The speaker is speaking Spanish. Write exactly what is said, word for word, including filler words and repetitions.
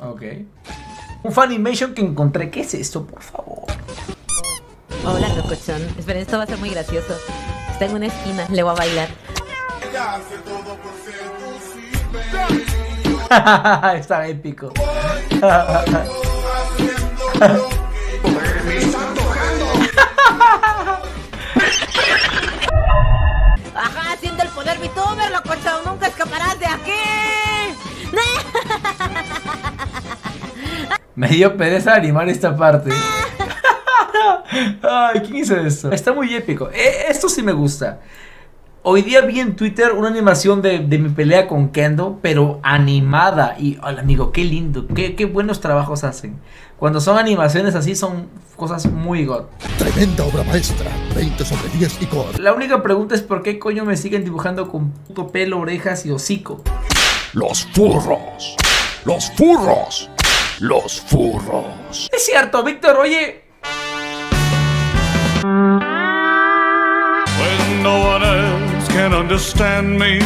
Ok. Un Funimation que encontré. ¿Qué es esto, por favor? Hola, Locochón. Esperen, esto va a ser muy gracioso. Está en una esquina, le voy a bailar. Está épico. Me están tocando. Ajá, haciendo el poder VTuber, Locochón. Nunca escaparás de aquí. Me dio pereza animar esta parte. Ay, ¿quién hizo esto? Está muy épico. Eh, esto sí me gusta. Hoy día vi en Twitter una animación de, de mi pelea con Kendo, pero animada. Y, hola, amigo, qué lindo. Qué, qué buenos trabajos hacen. Cuando son animaciones así, son cosas muy god. Tremenda obra maestra. veinte sobre diez y god. La única pregunta es por qué coño me siguen dibujando con puto pelo, orejas y hocico. Los furros. Los furros. Los furros. Es cierto, Víctor, oye... When no one else can understand me.